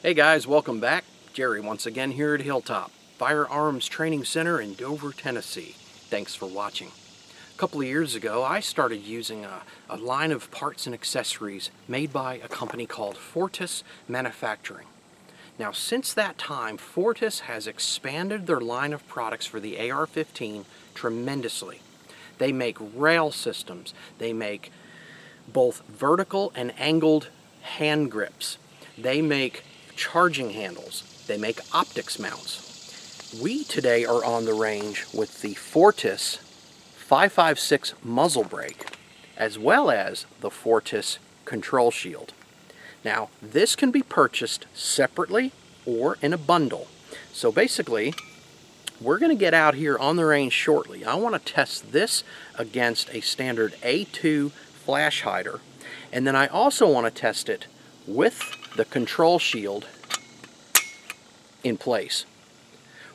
Hey guys, welcome back. Jerry once again here at Hilltop Firearms Training Center in Dover, Tennessee. Thanks for watching. A couple of years ago I started using a line of parts and accessories made by a company called Fortis Manufacturing. Now since that time, Fortis has expanded their line of products for the AR-15 tremendously. They make rail systems, they make both vertical and angled hand grips, they make charging handles, they make optics mounts. We today are on the range with the Fortis 556 muzzle brake, as well as the Fortis control shield. Now this can be purchased separately or in a bundle. So basically we're going to get out here on the range shortly. I want to test this against a standard A2 flash hider, and then I also want to test it with the control shield in place.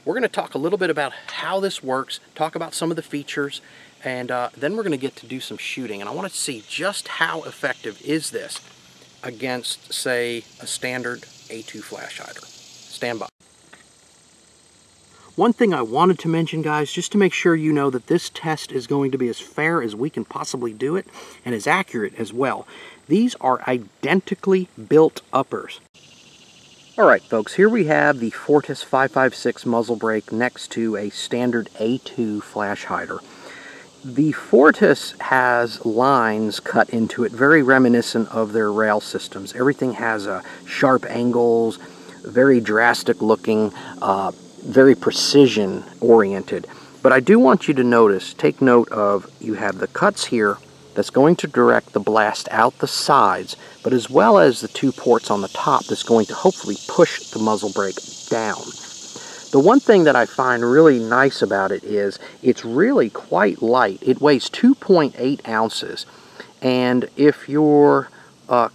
We're going to talk a little bit about how this works, talk about some of the features, and then we're going to get to do some shooting. And I want to see just how effective is this against, say, a standard A2 flash hider. Stand by. One thing I wanted to mention, guys, just to make sure you know that this test is going to be as fair as we can possibly do it and as accurate as well. These are identically built uppers. Alright folks, here we have the Fortis 556 muzzle brake next to a standard A2 flash hider. The Fortis has lines cut into it very reminiscent of their rail systems. Everything has sharp angles, very drastic looking, very precision oriented. But I do want you to notice, take note of, you have the cuts here that's going to direct the blast out the sides, but as well as the two ports on the top that's going to hopefully push the muzzle brake down. The one thing that I find really nice about it is it's really quite light. It weighs 2.8 ounces, and if you're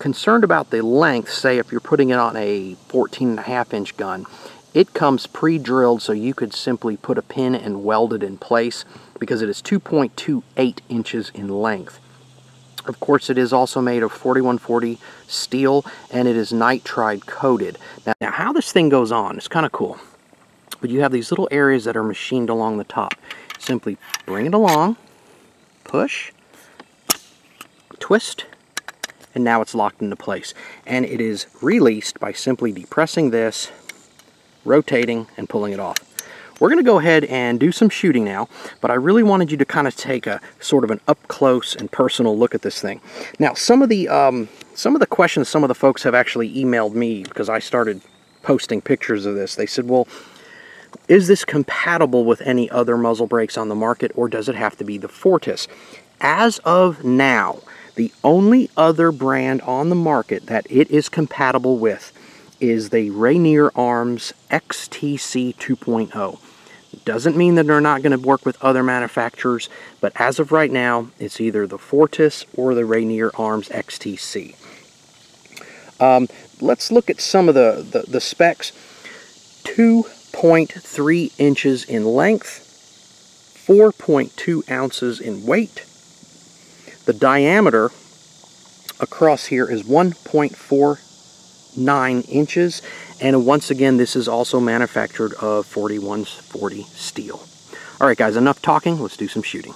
concerned about the length, say if you're putting it on a 14.5-inch gun, it comes pre-drilled, so you could simply put a pin and weld it in place because it is 2.28 inches in length. Of course, it is also made of 4140 steel, and it is nitride coated. Now how this thing goes on is kind of cool. But you have these little areas that are machined along the top. Simply bring it along, push, twist, and now it's locked into place. And it is released by simply depressing this, rotating, and pulling it off. We're going to go ahead and do some shooting now, but I really wanted you to kind of take a sort of an up-close and personal look at this thing. Now, some of the questions some of the folks have actually emailed me because I started posting pictures of this. They said, well, is this compatible with any other muzzle brakes on the market, or does it have to be the Fortis? As of now, the only other brand on the market that it is compatible with is the Rainier Arms XTC 2.0. Doesn't mean that they're not going to work with other manufacturers, but as of right now, it's either the Fortis or the Rainier Arms XTC. Let's look at some of the specs. 2.3 inches in length, 4.2 ounces in weight. The diameter across here is 1.49 inches, and once again this is also manufactured of 4140 steel. All right guys, enough talking, let's do some shooting.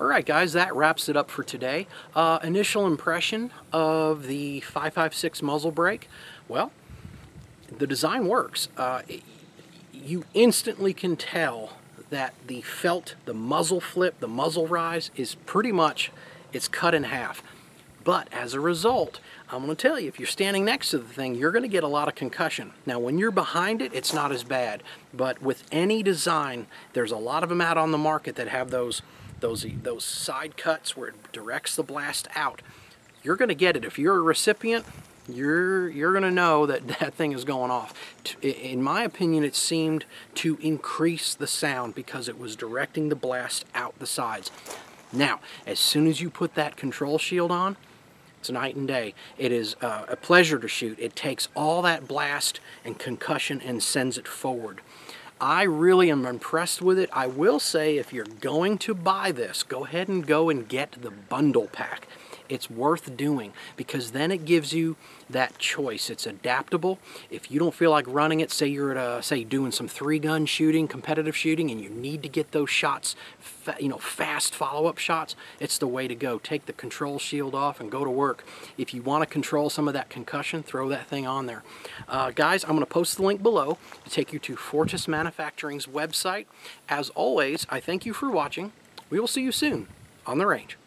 Alright guys, that wraps it up for today. Initial impression of the 556 muzzle brake. Well, the design works. You instantly can tell that the felt, the muzzle flip, the muzzle rise is pretty much, it's cut in half. But as a result, I'm going to tell you, if you're standing next to the thing, you're going to get a lot of concussion. Now, when you're behind it, it's not as bad. But with any design, there's a lot of them out on the market that have those side cuts where it directs the blast out. You're going to get it. If you're a recipient, you're going to know that that thing is going off. In my opinion, it seemed to increase the sound because it was directing the blast out the sides. Now, as soon as you put that control shield on, it's night and day. It is a pleasure to shoot. It takes all that blast and concussion and sends it forward. I really am impressed with it. I will say, if you're going to buy this, go ahead and go and get the bundle pack. It's worth doing because then it gives you that choice. It's adaptable. If you don't feel like running it, say you're at a, say doing some three-gun shooting, competitive shooting, and you need to get those shots, you know, fast follow-up shots, it's the way to go. Take the control shield off and go to work. If you want to control some of that concussion, throw that thing on there. Guys, I'm going to post the link below to take you to Fortis Manufacturing's website. As always, I thank you for watching. We will see you soon on the range.